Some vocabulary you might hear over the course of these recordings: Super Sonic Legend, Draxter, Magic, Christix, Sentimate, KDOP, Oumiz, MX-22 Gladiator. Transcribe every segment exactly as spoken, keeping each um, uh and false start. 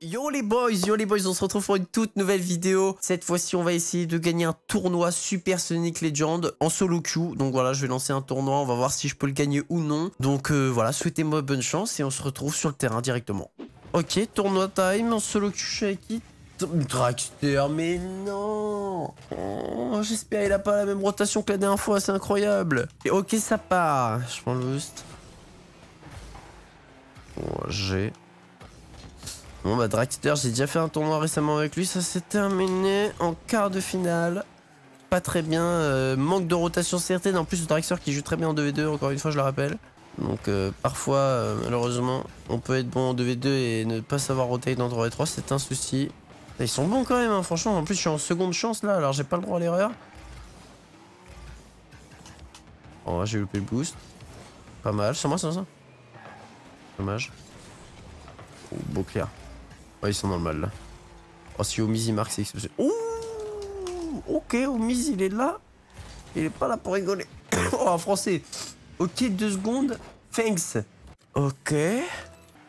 Yo les boys, yo les boys, on se retrouve pour une toute nouvelle vidéo. Cette fois-ci, on va essayer de gagner un tournoi Super Sonic Legend en solo queue. Donc voilà, je vais lancer un tournoi, on va voir si je peux le gagner ou non. Donc euh, voilà, souhaitez-moi bonne chance et on se retrouve sur le terrain directement. Ok, tournoi time en solo queue, je suis avec qui ? Draxter, mais non, oh, j'espère qu'il a pas la même rotation que la dernière fois, c'est incroyable. Et ok, ça part, je prends le boost. Oh, j'ai... Bon bah Draxter, j'ai déjà fait un tournoi récemment avec lui, ça s'est terminé en quart de finale. Pas très bien, euh, manque de rotation certaine, en plus Draxter qui joue très bien en deux v deux, encore une fois je le rappelle. Donc euh, parfois, euh, malheureusement, on peut être bon en deux v deux et ne pas savoir roter dans trois v trois, c'est un souci. Ils sont bons quand même, hein, franchement, en plus je suis en seconde chance là, alors j'ai pas le droit à l'erreur. Oh, j'ai loupé le boost. Pas mal, sans moi, sans ça. Dommage. Oh, beau clair. Oh, ils sont dans le mal là. Oh, si Oumiz il marque, c'est exceptionnel. Ouh, ok, Oumiz il est là. Il est pas là pour rigoler. Oh, en français. Ok, deux secondes. Thanks. Ok.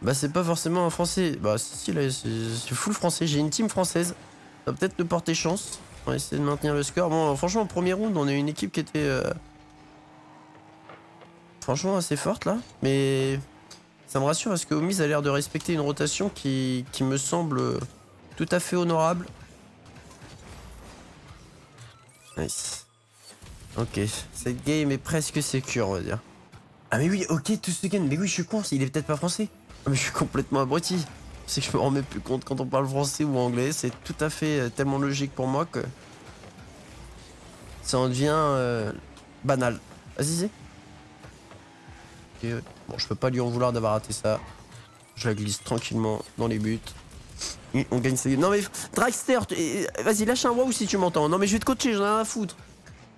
Bah, c'est pas forcément un français. Bah, si, là, c'est full français. J'ai une team française. Ça va peut-être nous porter chance. On va essayer de maintenir le score. Bon, franchement, en premier round, on a une équipe qui était. Euh... Franchement, assez forte là. Mais. Ça me rassure parce que Oumiz a l'air de respecter une rotation qui, qui me semble tout à fait honorable. Nice. Ok, cette game est presque sécure, on va dire. Ah mais oui, ok, tout ce game, mais oui, je suis con, il est peut-être pas français. Ah mais je suis complètement abruti. C'est que je me remets plus compte quand on parle français ou anglais, c'est tout à fait euh, tellement logique pour moi que... Ça en devient euh, banal. Vas-y, vas-y. Ok, bon, je peux pas lui en vouloir d'avoir raté ça. Je la glisse tranquillement dans les buts. Et on gagne cette game. Non mais Draxter, vas-y lâche un wow si tu m'entends. Non mais je vais te coacher, j'en ai rien à foutre.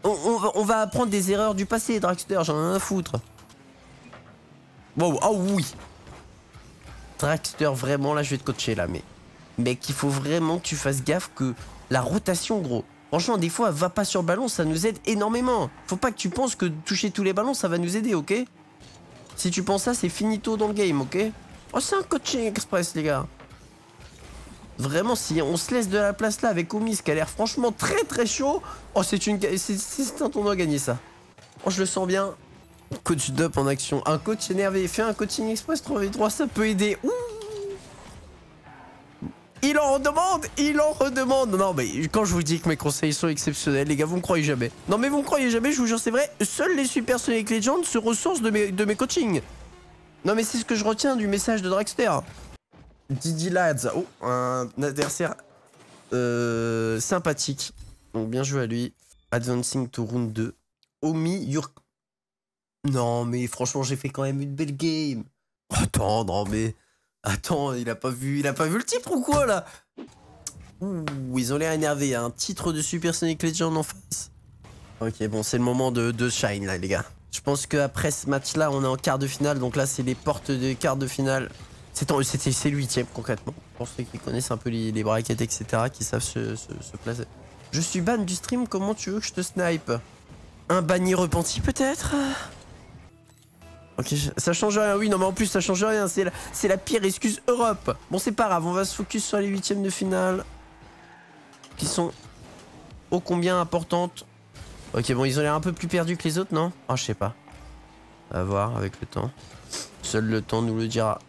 On, on, on va apprendre des erreurs du passé, Draxter, j'en ai rien à foutre. Wow, oh oui. Draxter, vraiment là je vais te coacher là, mais... Mec, il faut vraiment que tu fasses gaffe que la rotation, gros. Franchement, des fois, va pas sur le ballon, ça nous aide énormément. Faut pas que tu penses que toucher tous les ballons, ça va nous aider, ok? Si tu penses ça, c'est finito dans le game, ok? Oh, c'est un coaching express, les gars. Vraiment, si on se laisse de la place là avec Oumiz, qui a l'air franchement très très chaud. Oh, c'est une... c'est un tournoi gagné, ça. Oh, je le sens bien. Coach Dup en action. Un coach énervé. Fait un coaching express trois v trois, ça peut aider. Ouh, il en redemande. Il en redemande. Non, mais quand je vous dis que mes conseils sont exceptionnels, les gars, vous me croyez jamais. Non, mais vous me croyez jamais, je vous jure, c'est vrai. Seuls les Super Sonic Legends se ressourcent de mes, de mes coachings. Non, mais c'est ce que je retiens du message de Draxter. Didi Lads. Oh, un adversaire euh, sympathique. Donc, bien joué à lui. Advancing to round deux. Omi Yurk. Non, mais franchement, j'ai fait quand même une belle game. Attends, non, mais... Attends, il a pas vu, il a pas vu le titre ou quoi, là? Ouh, ils ont l'air énervés. Un titre de Super Sonic Legend en face. Ok, bon, c'est le moment de, de shine, là, les gars. Je pense qu'après ce match-là, on est en quart de finale. Donc là, c'est les portes des quarts de finale. C'est l'huitième, concrètement. Pour ceux qui connaissent un peu les, les braquettes, et cetera, qui savent se, se, se placer. Je suis ban du stream, comment tu veux que je te snipe? Un banni repenti, peut-être? Ok, ça change rien, oui, non mais en plus ça change rien, c'est la, la pire excuse Europe. Bon, c'est pas grave, on va se focus sur les huitièmes de finale, qui sont ô combien importantes. Ok, bon, ils ont l'air un peu plus perdus que les autres, non? Ah, oh, je sais pas. On va voir avec le temps. Seul le temps nous le dira.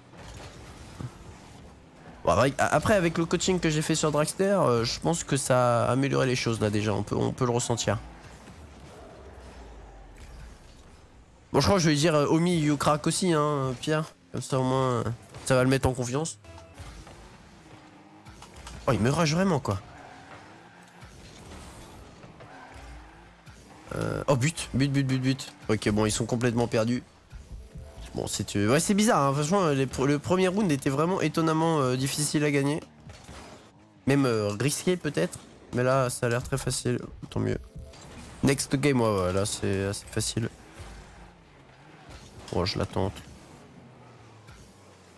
Bon, après, avec le coaching que j'ai fait sur Draxter, euh, je pense que ça a amélioré les choses là déjà, on peut, on peut le ressentir. Bon, je crois que je vais dire euh, Omi you crack aussi, hein, Pierre. Comme ça, au moins, euh, ça va le mettre en confiance. Oh, il me rage vraiment, quoi. Euh, oh, but, but, but, but, but. Ok, bon, ils sont complètement perdus. Bon, c'est euh, ouais, c'est bizarre, hein, franchement, les, le premier round était vraiment étonnamment euh, difficile à gagner. Même euh, risqué, peut-être. Mais là, ça a l'air très facile, tant mieux. Next game, ouais, ouais là, c'est assez facile. Oh, je l'attends.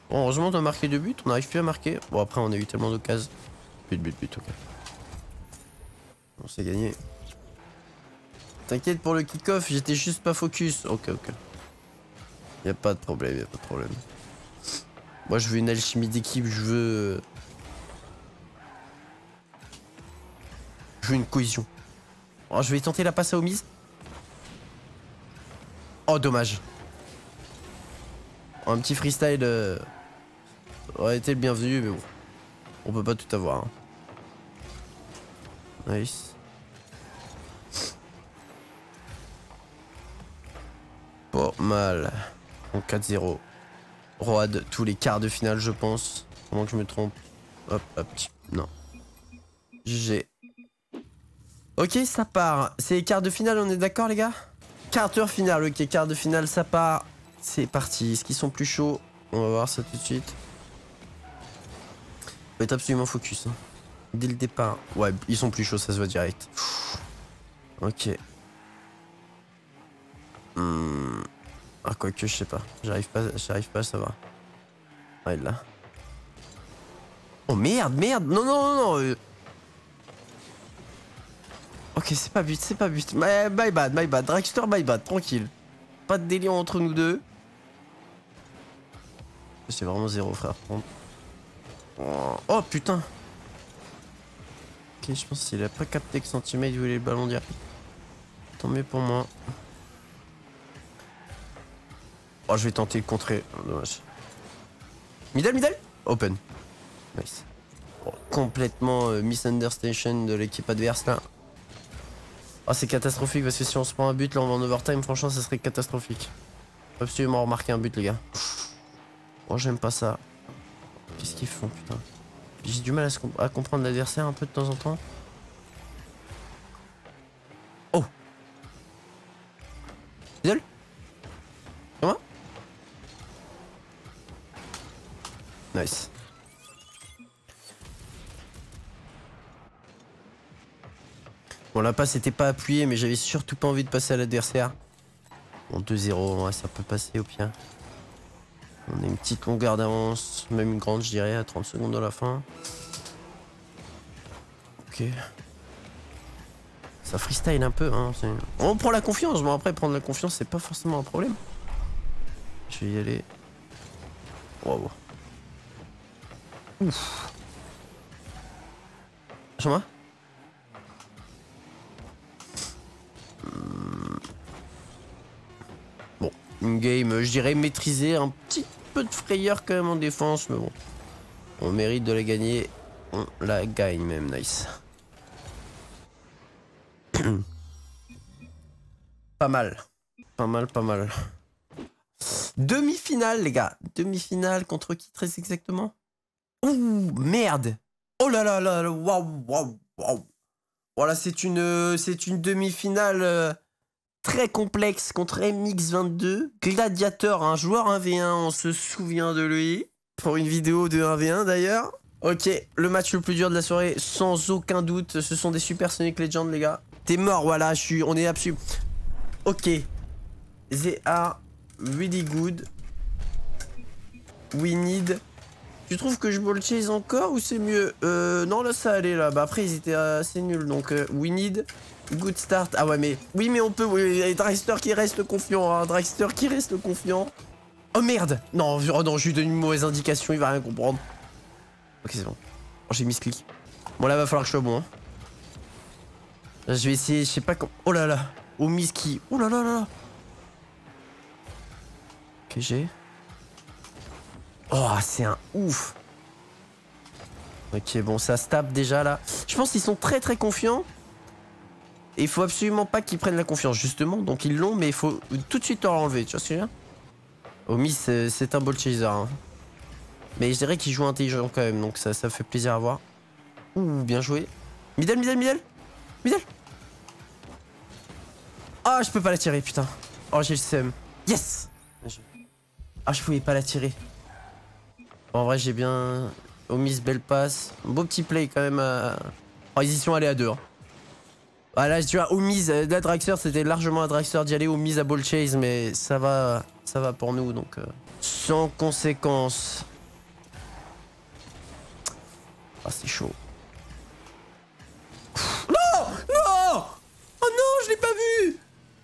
Bon, heureusement, on a marqué deux buts. On n'arrive plus à marquer. Bon, après, on a eu tellement d'occasions. But, but, but, ok. On s'est gagné. T'inquiète pour le kick-off, j'étais juste pas focus. Ok, ok. Y'a pas de problème, y'a pas de problème. Moi, je veux une alchimie d'équipe. Je veux Je veux une cohésion. Oh, je vais tenter la passe à Oumiz. Oh, dommage. Un petit freestyle euh... aurait été le bienvenu, mais bon. On peut pas tout avoir. Hein. Nice. Pas mal. En quatre zéro. Road tous les quarts de finale, je pense. Comment que je me trompe. Hop, hop, non. G G. Ok, ça part. C'est les quarts de finale, on est d'accord, les gars? Quarter finale, ok, quart de finale, ça part. C'est parti. Est-ce qu'ils sont plus chauds? On va voir ça tout de suite. On va être absolument focus. Hein. Dès le départ. Ouais, ils sont plus chauds, ça se voit direct. Pfff. Ok. Hmm. Ah, quoique, je sais pas. J'arrive pas, j'arrive pas, ça va. Ah, il est là. Oh merde, merde. Non, non, non, non. Euh... Ok, c'est pas but, c'est pas but. My, my bad, my bad. Draxter, my bad. Tranquille. Pas de délire entre nous deux. C'est vraiment zéro, frère. Oh, oh putain. Ok, je pense qu'il a pas capté que Sentimate il voulait le ballon direct. Tant mieux pour moi. Oh, je vais tenter le contrer. Oh, dommage. Middle, middle. Open. Nice. Oh, complètement euh, misunderstanding de l'équipe adverse là. Oh, c'est catastrophique parce que si on se prend un but là, on va en overtime. Franchement, ça serait catastrophique. Faut absolument remarquer un but, les gars. Oh, j'aime pas ça. Qu'est-ce qu'ils font, putain? J'ai du mal à, se comp à comprendre l'adversaire un peu de temps en temps. Oh. Middle. Comment? Nice. Bon, la passe n'était pas appuyée, mais j'avais surtout pas envie de passer à l'adversaire. Bon, deux zéro, ouais, ça peut passer au pire. On a une petite longueur d'avance, même une grande, je dirais, à trente secondes de la fin. Ok. Ça freestyle un peu, hein. On prend la confiance, bon, après, prendre la confiance, c'est pas forcément un problème. Je vais y aller. Waouh. Ouf. Chama? Bon, une game, je dirais maîtrisée, un petit peu de frayeur quand même en défense, mais bon, on mérite de la gagner, on la gagne même, nice. Pas mal, pas mal, pas mal. Demi-finale, les gars, demi-finale contre qui très exactement? Ouh, merde! Oh là là là, waouh, waouh, waouh! Voilà, c'est une, c'est une demi-finale très complexe contre M X vingt-deux. Gladiator, un joueur un v un, on se souvient de lui. Pour une vidéo de un v un d'ailleurs. Ok, le match le plus dur de la soirée, sans aucun doute. Ce sont des Super Sonic Legend, les gars. T'es mort, voilà, je suis, on est absolu. Ok. They are really good. We need... Tu trouves que je ball chase encore ou c'est mieux? Euh, non, là ça allait là. Bah après ils étaient assez nuls donc euh, we need good start. Ah ouais, mais oui, mais on peut. Oui, et Draxter qui reste confiant, hein. Draxter qui reste confiant. Oh merde! Non, oh, non, je lui donne une mauvaise indication, il va rien comprendre. Ok, c'est bon. Oh, j'ai mis ce clic. Bon, là va falloir que je sois bon. Hein. Là, je vais essayer, je sais pas comment. Oh là là! Oh, Miski. Oh là là là là! Ok, j'ai. Oh, c'est un ouf. Ok, bon, ça se tape déjà, là. Je pense qu'ils sont très, très confiants. Et il faut absolument pas qu'ils prennent la confiance, justement. Donc, ils l'ont, mais il faut tout de suite leur enlever. Tu vois ce que je veux dire? Oumiz, c'est un ball chaser. Hein. Mais je dirais qu'ils jouent intelligent quand même. Donc, ça, ça fait plaisir à voir. Ouh, bien joué. Middle, middle, middle. Middle. Ah, oh, je peux pas la tirer, putain. Oh, j'ai le seum. Yes. Ah, je pouvais pas la tirer. En vrai, j'ai bien... Oumiz, belle passe. Beau petit play quand même. À... Oh, ils y sont allés à deux. Hein. Ah là, tu vois, Oumiz, la Draxter, c'était largement à Draxter d'y aller. Oumiz à ball chase, mais ça va, ça va pour nous. Donc, euh... sans conséquence. Ah, c'est chaud. Non, non. Oh non, je l'ai pas vu.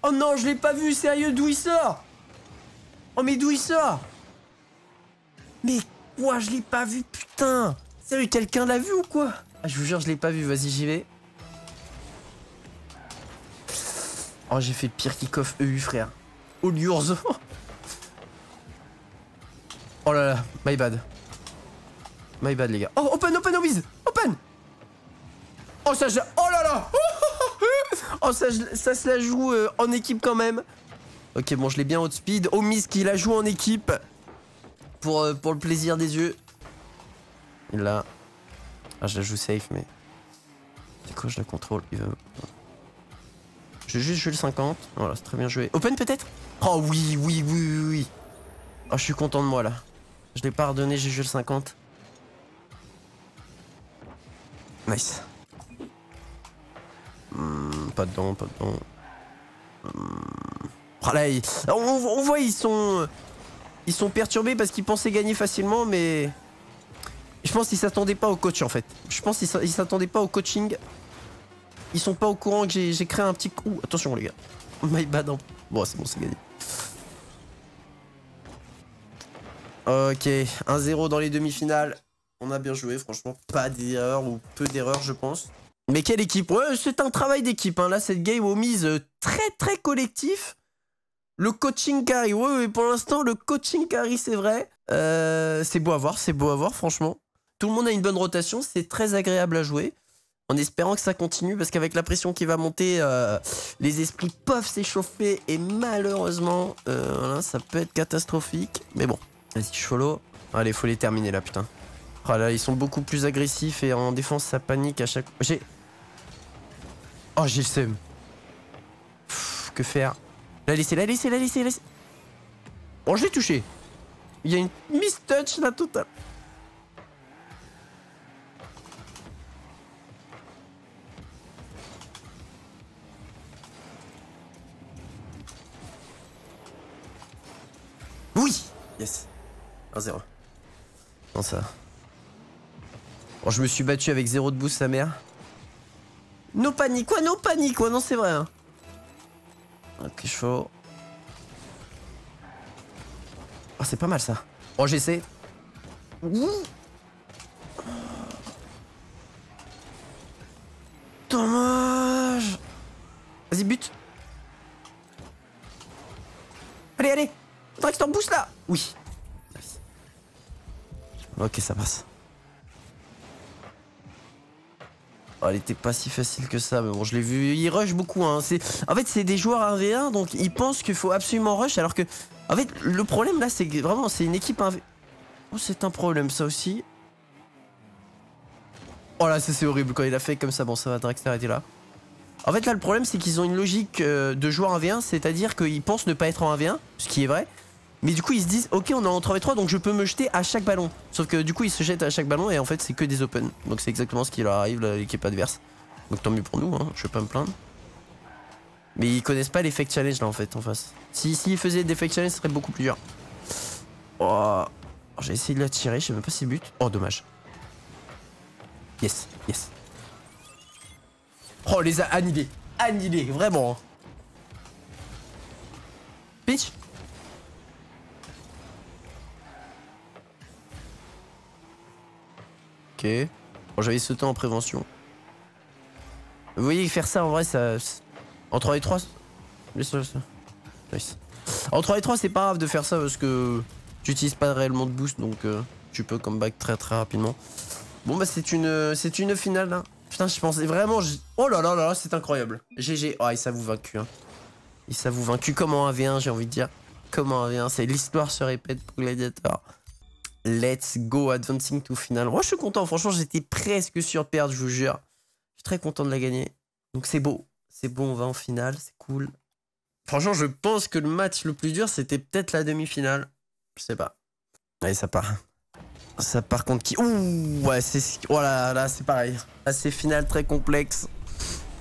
Oh non, je l'ai pas vu, sérieux, d'où il sort? Oh, mais d'où il sort? Mais... Ouah, je l'ai pas vu, putain. Sérieux, quelqu'un l'a vu ou quoi? Ah, je vous jure, je l'ai pas vu, vas-y, j'y vais. Oh, j'ai fait pire kick-off E U, frère. Oh, l'urze. Oh là là, my bad. My bad, les gars. Oh, open, open, Oumiz. Open. Oh, ça, je... oh là là. Oh, ça, je... ça se la joue euh, en équipe quand même. Ok, bon, je l'ai bien outspeed. Oumiz qui la joue en équipe. Pour, euh, pour le plaisir des yeux. Et là... Ah, je la joue safe, mais... C'est quoi, je la contrôle. Il va... Je vais juste jouer le cinquante. Voilà, c'est très bien joué. Open peut-être. Oh oui, oui, oui, oui, oui. Oh, je suis content de moi, là. Je l'ai pas redonné, j'ai joué le cinquante. Nice. Mmh, pas dedans, pas dedans. Mmh. Oh là, il... on, on voit, ils sont... Ils sont perturbés parce qu'ils pensaient gagner facilement, mais... Je pense qu'ils s'attendaient pas au coach, en fait. Je pense qu'ils s'attendaient pas au coaching. Ils sont pas au courant que j'ai créé un petit coup. Attention, les gars. My bad. Bon, c'est bon, c'est gagné. Ok, un zéro dans les demi-finales. On a bien joué, franchement. Pas d'erreur ou peu d'erreurs, je pense. Mais quelle équipe. Ouais, c'est un travail d'équipe. Hein. Là, cette game Oumiz très, très collectif. Le coaching carry. Ouais, ouais, pour l'instant, le coaching carry, c'est vrai. Euh, c'est beau à voir, c'est beau à voir, franchement. Tout le monde a une bonne rotation. C'est très agréable à jouer. En espérant que ça continue, parce qu'avec la pression qui va monter, euh, les esprits peuvent s'échauffer. Et malheureusement, euh, voilà, ça peut être catastrophique. Mais bon, vas-y, je follow. Allez, faut les terminer là, putain. Oh là, ils sont beaucoup plus agressifs et en défense, ça panique à chaque... J'ai... Oh, j'ai le seum. Pff, que faire? La laisser, la laisser, la laisser, la laisser. Bon, je l'ai touché. Il y a une mistouch là, totale. Yes, un zéro. Non, ça. Bon, je me suis battu avec zéro de boost, sa mère. No panique, quoi, no panique, quoi, non, c'est vrai. Hein. Ok, chaud. Oh, c'est pas mal ça. Oh, j'essaie. Dommage. Vas-y, bute. Allez, allez. Draxter boost là. Oui. Ok, ça passe. Oh, elle était pas si facile que ça, mais bon, je l'ai vu. Il rush beaucoup, hein. En fait, c'est des joueurs un v un, donc ils pensent qu'il faut absolument rush, alors que... En fait, le problème là, c'est que vraiment, c'est une équipe un v un. Oh, c'est un problème, ça aussi. Oh là, ça c'est horrible quand il a fait comme ça. Bon, ça va, Draxter était là. En fait, là, le problème, c'est qu'ils ont une logique euh, de joueurs un v un, c'est-à-dire qu'ils pensent ne pas être en un v un, ce qui est vrai. Mais du coup ils se disent ok, on est en trois v trois, donc je peux me jeter à chaque ballon. Sauf que du coup ils se jettent à chaque ballon et en fait c'est que des open. Donc c'est exactement ce qui leur arrive à l'équipe adverse. Donc tant mieux pour nous, hein, je vais pas me plaindre. Mais ils connaissent pas les fake challenge là en fait en face. Si, si ils faisaient des fake challenge, ce serait beaucoup plus dur. Oh, j'ai essayé de la tirer, je sais même pas si but. Oh dommage. Yes, yes. Oh, on les a annihilés. Annihilés, vraiment. Pitch. Ok, bon, j'avais sauté en prévention. Vous voyez, faire ça en vrai, ça. En trois v trois. Nice. En trois v trois, c'est pas grave de faire ça parce que tu n'utilises pas réellement de boost, donc euh, tu peux comeback très très rapidement. Bon, bah, c'est une, c'est une finale là. Putain, je pensais vraiment. Je... Oh là là là là, c'est incroyable. G G. Ah, oh, il s'avoue vaincu. Hein. Il s'avoue vaincu comme en un v un, j'ai envie de dire. Comme en un v un, c'est l'histoire se répète pour Gladiator. Let's go, advancing to final. Moi, oh, je suis content, franchement, j'étais presque sûr de perdre, je vous jure. Je suis très content de la gagner. Donc, c'est beau. C'est bon, on va en finale, c'est cool. Franchement, je pense que le match le plus dur, c'était peut-être la demi-finale. Je sais pas. Allez, ça part. Ça part contre qui? Ouh, ouais, c'est... Oh là là, c'est pareil. Là, c'est finale très complexe.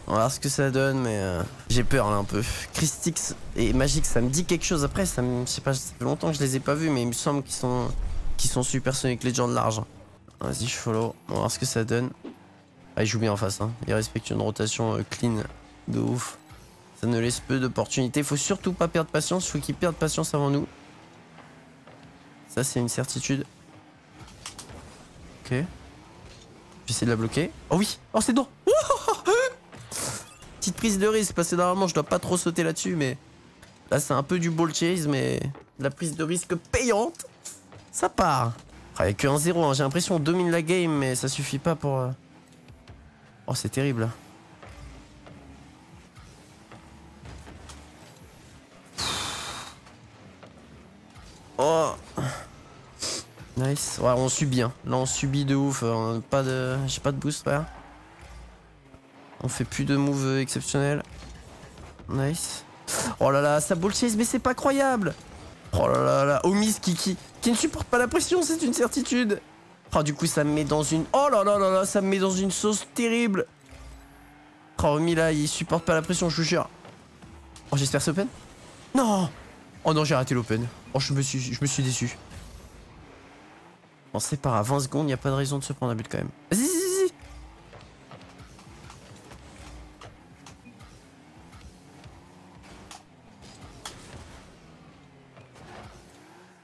On va voir ce que ça donne, mais... Euh... J'ai peur, là, un peu. Christix et Magic, ça me dit quelque chose. Après, ça me... je sais pas, ça fait longtemps que je les ai pas vus, mais il me semble qu'ils sont... qui sont Super Sonic Legend large. Vas-y, je follow. On va voir ce que ça donne. Ah, il joue bien en face. Hein. Il respecte une rotation euh, clean de ouf. Ça ne laisse peu d'opportunités. Faut surtout pas perdre patience. Faut qu'ils perdent patience avant nous. Ça, c'est une certitude. Ok. J'essaie de la bloquer. Oh oui. Oh, c'est dedans. Petit petite prise de risque parce que normalement je dois pas trop sauter là-dessus, mais là c'est un peu du ball chase, mais la prise de risque payante. Ça part. Avec que un zéro, hein. J'ai l'impression qu'on domine la game, mais ça suffit pas pour... Oh, c'est terrible. Oh. Nice. Ouais, on subit, hein. Là, on subit de ouf. Pas de... J'ai pas de boost, là. On fait plus de move exceptionnel. Nice. Oh là là, ça ball chase, mais c'est pas croyable. Oh là là là, Oumiz qui, qui, qui ne supporte pas la pression, c'est une certitude. Oh, du coup, ça me met dans une... Oh là là là là, ça me met dans une sauce terrible. Oh, Oumiz, là, il supporte pas la pression, je vous jure. Oh, j'espère c'est open. Non. Oh non, j'ai raté l'open. Oh, je me suis, je me suis déçu. Bon, c'est pas grave, vingt secondes, il n'y a pas de raison de se prendre un but quand même. Vas-y, vas-y, vas-y.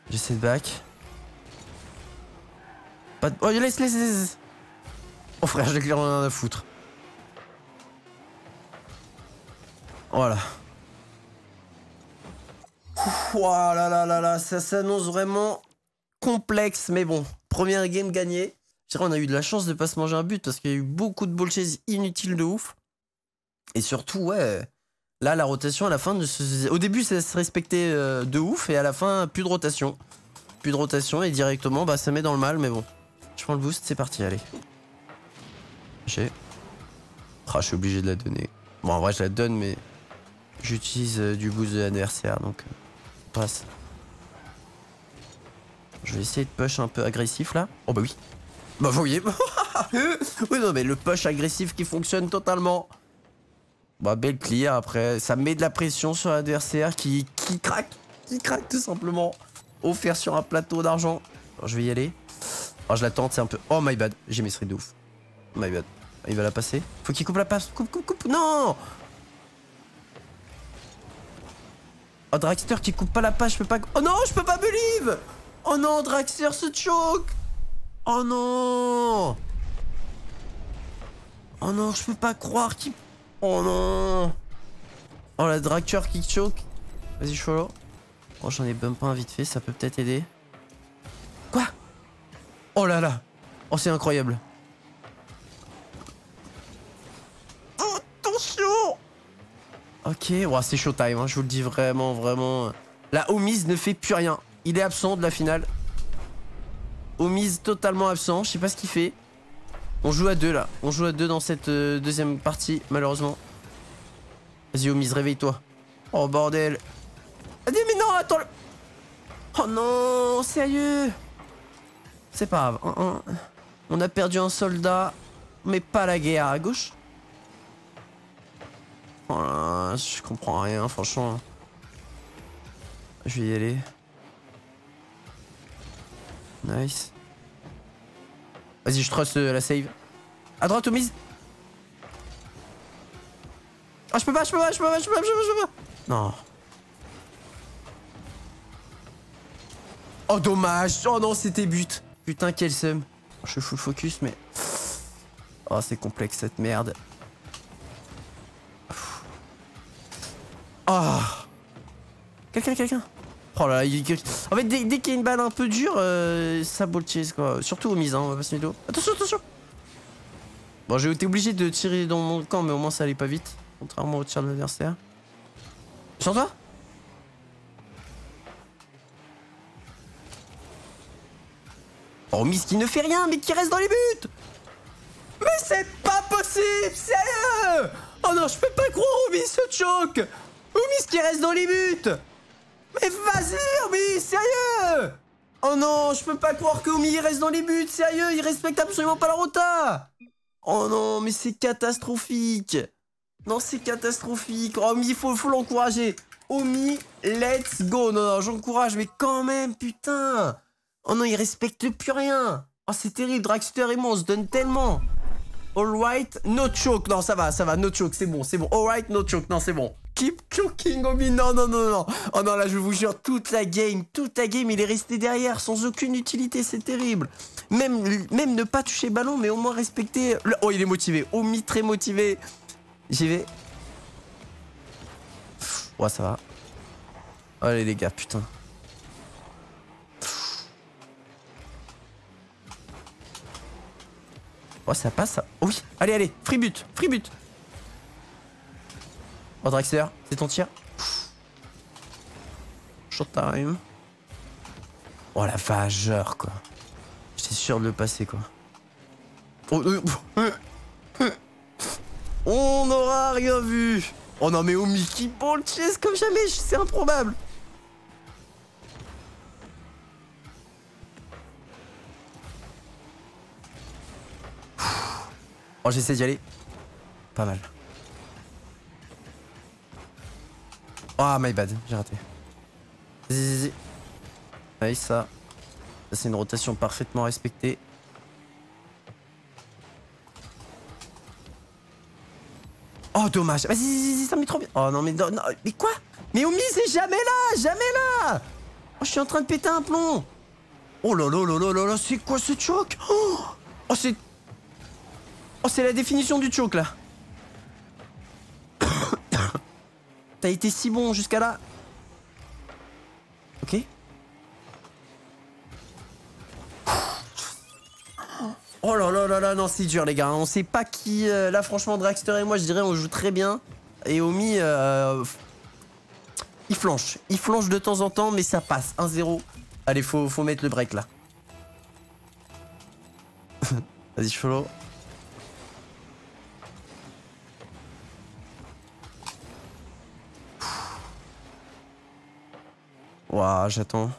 J'essaie de back. Pas de... Oh, laisse, laisse, laisse. Oh frère, j'ai clairement rien à foutre. Voilà. Voilà, là, là, là, ça s'annonce vraiment complexe. Mais bon, première game gagnée. Je dirais, on a eu de la chance de pas se manger un but parce qu'il y a eu beaucoup de ball chase inutiles de ouf. Et surtout, ouais... Là, la rotation, à la fin, de se... au début, ça se respectait euh, de ouf. Et à la fin, plus de rotation. Plus de rotation et directement, bah ça met dans le mal. Mais bon, je prends le boost, c'est parti, allez. J'ai... Ah, je suis obligé de la donner. Bon, en vrai, je la donne, mais j'utilise euh, du boost de l'adversaire, donc euh, passe. Je vais essayer de push un peu agressif, là. Oh bah oui. Bah vous voyez. Oui, non, mais le push agressif qui fonctionne totalement. Bah, belle clear après, ça met de la pression sur l'adversaire qui, qui craque, qui craque tout simplement. Offert sur un plateau d'argent. Je vais y aller. Alors, je la tente, c'est un peu... Oh my bad, j'ai mes streets de ouf. My bad. Il va la passer. Faut qu'il coupe la passe. Coupe, coupe, coupe. Non. Oh, Draxter qui coupe pas la passe, je peux pas... Oh non, je peux pas believe. Oh non, Draxter se choke. Oh non. Oh non, je peux pas croire qu'il... Oh non. Oh la Draxter qui choke. Vas-y, je follow. Oh, j'en ai bump un vite fait, ça peut peut-être aider. Quoi? Oh là là. Oh, c'est incroyable. Oh, attention. Ok, oh, c'est showtime, hein, je vous le dis vraiment, vraiment. La Oumiz ne fait plus rien. Il est absent de la finale. Oumiz totalement absent, je sais pas ce qu'il fait. On joue à deux là, on joue à deux dans cette euh, deuxième partie, malheureusement. Vas-y, Oumiz, réveille-toi. Oh bordel. Allez, mais non, attends. Le... Oh non, sérieux. C'est pas grave. Un, un. On a perdu un soldat, mais pas la guerre à gauche. Oh là, je comprends rien, franchement. Je vais y aller. Nice. Vas-y, je trust euh, la save. À droite, Oumiz. Ah, je peux pas, je peux pas, je peux pas, je peux pas, je peux pas, je peux pas. Non. Oh, dommage. Oh non, c'était but. Putain, quel seum. Je suis full focus, mais... Oh, c'est complexe, cette merde. Oh. Quelqu'un, quelqu'un. Oh là là, il... En fait, dès, dès qu'il y a une balle un peu dure, euh, ça ball chase, quoi. Surtout Oumiz, hein, on va pas se mettre dos. Attention, attention. Bon, j'ai été obligé de tirer dans mon camp, mais au moins ça allait pas vite. Contrairement au tir de l'adversaire. Sur toi. Oh, Oumiz qui ne fait rien, mais qui reste dans les buts. Mais c'est pas possible, sérieux. Oh non, je peux pas croire, Oumiz se choque. Oumiz qui reste dans les buts. Mais vas-y, Oumiz, sérieux. Oh non, je peux pas croire que Oumiz reste dans les buts, sérieux, il respecte absolument pas la rota. Oh non, mais c'est catastrophique. Non, c'est catastrophique. Oh, Oumiz, faut, faut l'encourager. Oumiz, let's go. Non, non, j'encourage, mais quand même, putain. Oh non, il respecte plus rien. Oh, c'est terrible, Draxter et moi, on se donne tellement. Alright, no choke. Non, ça va, ça va, no choke, c'est bon, c'est bon. Alright, no choke, non, c'est bon. Keep choking, Oumiz. Non, non, non, non. Oh non, là, je vous jure, toute la game, toute la game, il est resté derrière sans aucune utilité. C'est terrible. Même, même ne pas toucher ballon, mais au moins respecter... Le... Oh, il est motivé. Oumiz, très motivé. J'y vais. Ouais, ça va. Allez les gars, putain. Oh, ça passe, ça. Oh, oui. Allez, allez. Free but. Free but. Oh, Draxter, c'est ton tir. Short time. Oh, la vageur, quoi. J'étais sûr de le passer, quoi. Oh, euh, euh, euh. On n'aura rien vu. Oh non, mais Oumiz qui ball chase comme jamais. C'est improbable. Oh, j'essaie d'y aller. Pas mal. Oh, my bad. J'ai raté. Zizi. Allez, ça. Ça, c'est une rotation parfaitement respectée. Oh, dommage. Vas-y, zizi, ça me met trop bien. Oh, non, mais non, non. Mais quoi? Mais Oumiz, c'est jamais là. Jamais là. Oh, je suis en train de péter un plomb. Oh là là là là là là. C'est quoi ce choc? Oh, oh c'est... Oh, c'est la définition du choke, là. T'as été si bon jusqu'à là. Ok. Oh là là là là, non, c'est dur, les gars. On sait pas qui... Euh, là, franchement, Draxter et moi, je dirais, on joue très bien. Et Oumiz, euh, il flanche. Il flanche de temps en temps, mais ça passe. un zéro. Allez, faut, faut mettre le break, là. Vas-y, je follow. Waouh, j'attends.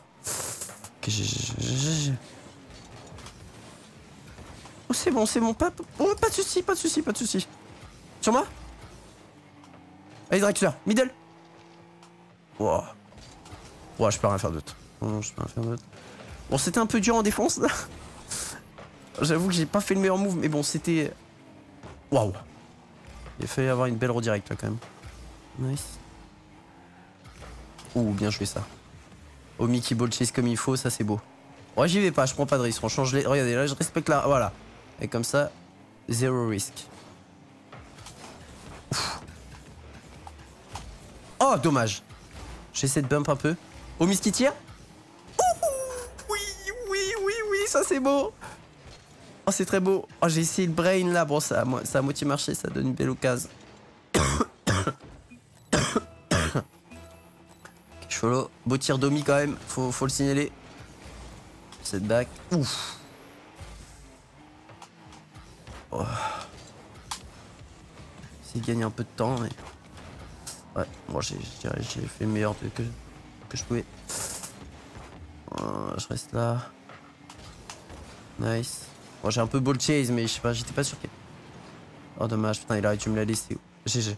Oh, c'est bon, c'est bon. Pas, oh, pas de soucis, pas de soucis, pas de soucis. Sur moi? Allez, Draxter, middle. Waouh. Waouh, je peux rien faire d'autre. Non, je peux rien faire d'autre. Bon, c'était un peu dur en défense. J'avoue que j'ai pas fait le meilleur move, mais bon, c'était. Waouh. Il a fallu avoir une belle redirect, là, quand même. Nice. Ouh, bien joué ça. Oumiz qui ball chase comme il faut, ça c'est beau. Ouais, j'y vais pas, je prends pas de risque. On change les. Regardez, là je respecte la. Voilà. Et comme ça, zéro risque. Ouf. Oh, dommage. J'essaie de bump un peu. Oumiz qui tire. Ouh, oui, oui, oui, oui, ça c'est beau. Oh, c'est très beau. Oh, j'ai essayé le brain là. Bon, ça a, ça a moitié marché, ça donne une belle occasion. Follow. Beau tir d'Omi quand même, faut, faut le signaler. Cette back. Ouf. Oh. J'ai gagné un peu de temps, mais. Ouais, moi bon, j'ai fait le meilleur de, que, que je pouvais. Oh, je reste là. Nice. Bon, j'ai un peu ball chase, mais je sais pas, j'étais pas sûr qu'il. Oh, dommage, putain, il aurait dû me la laisser. G G.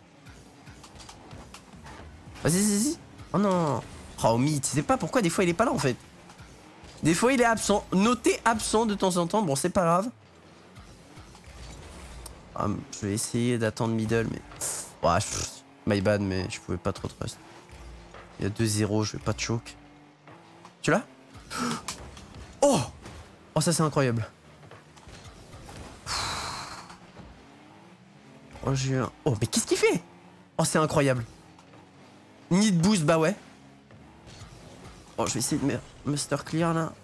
Vas-y, vas-y, vas-y. Oh non. Oh, Oumiz, tu sais pas pourquoi des fois il est pas là en fait. Des fois il est absent. Noté absent de temps en temps. Bon, c'est pas grave. Ah, je vais essayer d'attendre middle, mais. Ouais, my bad, mais je pouvais pas trop trust. Il y a deux zéro, je vais pas de choke. Tu l'as? Oh. Oh, ça c'est incroyable. Oh, j'ai un. Oh, mais qu'est-ce qu'il fait? Oh, c'est incroyable. Ni de boost, bah ouais. Oh, je vais essayer de me muster clear là.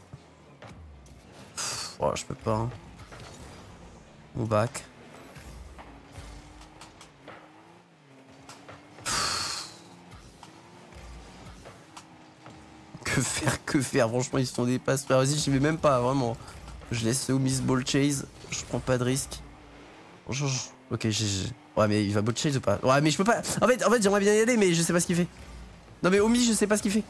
Pff, oh, je peux pas. Hein. Mon back. Pff. Que faire, que faire? Franchement, ils se sont dépassés. Vas-y, j'y vais même pas, vraiment. Je laisse Oumiz ball chase. Je prends pas de risque. Ok, G G. Ouais, mais il va ball chase ou pas? Ouais, mais je peux pas. En fait, en fait j'aimerais bien y aller, mais je sais pas ce qu'il fait. Non, mais Oumiz, je sais pas ce qu'il fait.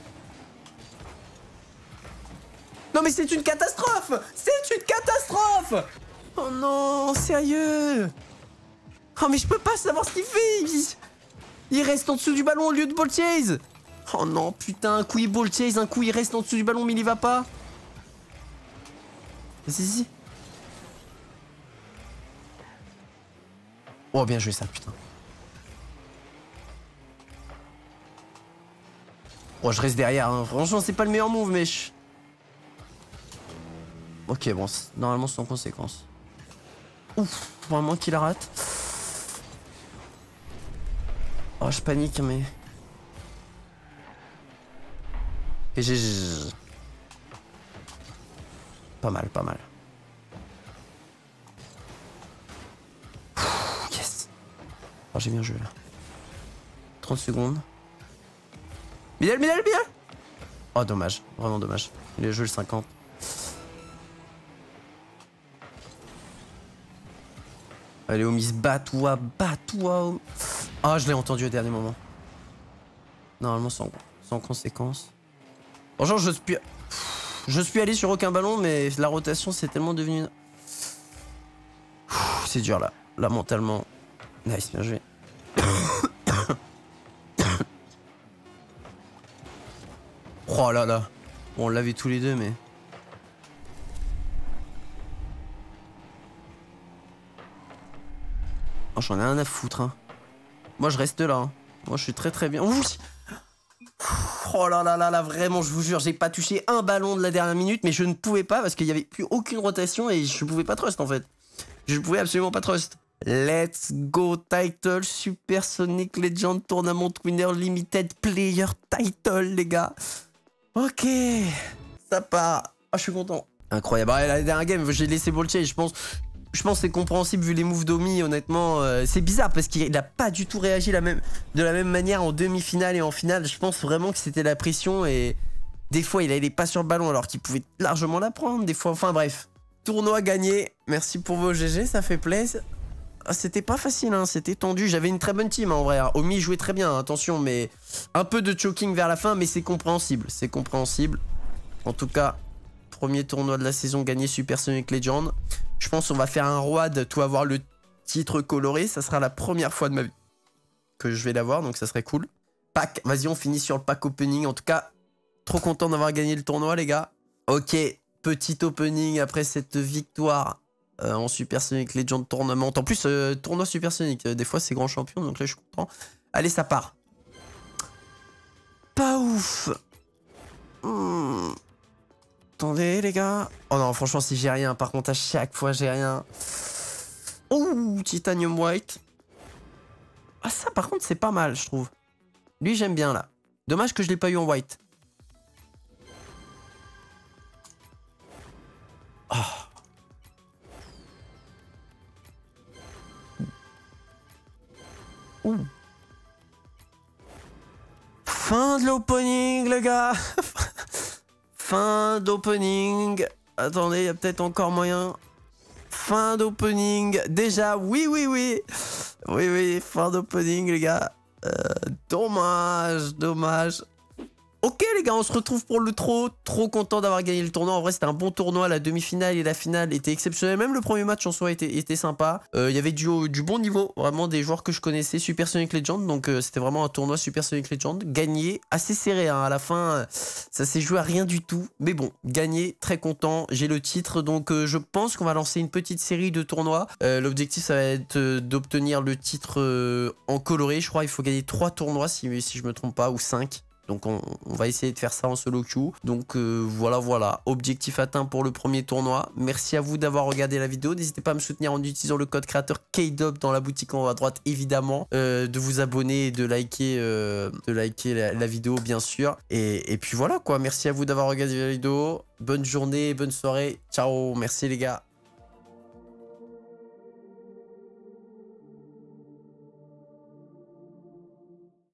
Non, mais c'est une catastrophe! C'est une catastrophe! Oh non, sérieux! Oh, mais je peux pas savoir ce qu'il fait! Il... il reste en dessous du ballon au lieu de ball chase! Oh non, putain, un coup il ball chase, un coup il reste en dessous du ballon, mais il y va pas! Vas-y, si. Oh, bien joué ça, putain. Oh, je reste derrière, hein. Franchement, c'est pas le meilleur move, mais... Je... Ok, bon, normalement, c'est en conséquence. Ouf, vraiment qu'il la rate. Oh, je panique, mais... Et j'ai... Pas mal, pas mal. Yes. Oh, j'ai bien joué là. trente secondes. Midel, Midel, Midel. Oh, dommage. Vraiment dommage. Il a joué le cinquante. Allez, Oumiz, bat-toi, bat-toi. Ah, oh, je l'ai entendu au dernier moment. Normalement, sans, sans conséquence. Bonjour, je suis... Je suis allé sur aucun ballon, mais la rotation, c'est tellement devenu... C'est dur, là. Là, mentalement... Nice, bien joué. Oh là là. Bon, on l'avait tous les deux, mais... Oh, j'en ai rien à foutre, hein. Moi, je reste là, hein. Moi, je suis très très bien. Oh là là là là, vraiment, je vous jure, j'ai pas touché un ballon de la dernière minute, mais je ne pouvais pas parce qu'il n'y avait plus aucune rotation et je pouvais pas trust en fait. Je pouvais absolument pas trust. Let's go, title, Super Sonic Legend, Tournament Winner Limited Player Title, les gars. Ok, ça part. Ah, je suis content. Incroyable. Ah, la dernière game, j'ai laissé bolcher, je pense. Je pense que c'est compréhensible vu les moves d'Omi, honnêtement. Euh, c'est bizarre parce qu'il n'a pas du tout réagi la même, de la même manière en demi-finale et en finale. Je pense vraiment que c'était la pression et des fois, il n'allait pas sur le ballon alors qu'il pouvait largement la prendre. Des fois, enfin bref. Tournoi gagné. Merci pour vos G G, ça fait plaisir. Ah, c'était pas facile, hein, c'était tendu. J'avais une très bonne team hein, en vrai. Omi jouait très bien, hein, attention, mais un peu de choking vers la fin, mais c'est compréhensible. C'est compréhensible. En tout cas, premier tournoi de la saison gagné Super Sonic Legend. Je pense qu'on va faire un road, tout avoir le titre coloré. Ça sera la première fois de ma vie que je vais l'avoir, donc ça serait cool. Pack, vas-y, on finit sur le pack opening. En tout cas, trop content d'avoir gagné le tournoi, les gars. Ok, petit opening après cette victoire euh, en Super Sonic Legend Tournament. En plus, euh, tournoi Super Sonic, des fois c'est grand champion, donc là je suis content. Allez, ça part. Pas ouf. Mmh. Attendez les gars. Oh non, franchement si j'ai rien, par contre à chaque fois j'ai rien. Oh, Titanium White. Ah ça par contre c'est pas mal je trouve. Lui j'aime bien là. Dommage que je l'ai pas eu en white. Oh. Oh. Fin de l'opening les gars. Fin d'opening. Attendez, il y a peut-être encore moyen. Fin d'opening. Déjà, oui, oui, oui. Oui, oui, fin d'opening, les gars. Euh, dommage, dommage. Ok, les gars, on se retrouve pour le trop. Trop content d'avoir gagné le tournoi. En vrai, c'était un bon tournoi. La demi-finale et la finale étaient exceptionnelles. Même le premier match, en soi, était, était sympa. Il euh, y avait du, du bon niveau. Vraiment, des joueurs que je connaissais. Super Sonic Legend. Donc, euh, c'était vraiment un tournoi Super Sonic Legend. Gagné. Assez serré, hein. À la fin, euh, ça s'est joué à rien du tout. Mais bon, gagné. Très content. J'ai le titre. Donc, euh, je pense qu'on va lancer une petite série de tournois. Euh, L'objectif, ça va être euh, d'obtenir le titre euh, en coloré. Je crois il faut gagner trois tournois, si, si je me trompe pas, ou cinq. Donc on, on va essayer de faire ça en solo queue. Donc euh, voilà voilà, objectif atteint pour le premier tournoi. Merci à vous d'avoir regardé la vidéo. N'hésitez pas à me soutenir en utilisant le code créateur K D O P dans la boutique en haut à droite évidemment. Euh, de vous abonner et de liker, euh, de liker la, la vidéo bien sûr. Et, et puis voilà quoi, merci à vous d'avoir regardé la vidéo. Bonne journée, bonne soirée. Ciao, merci les gars.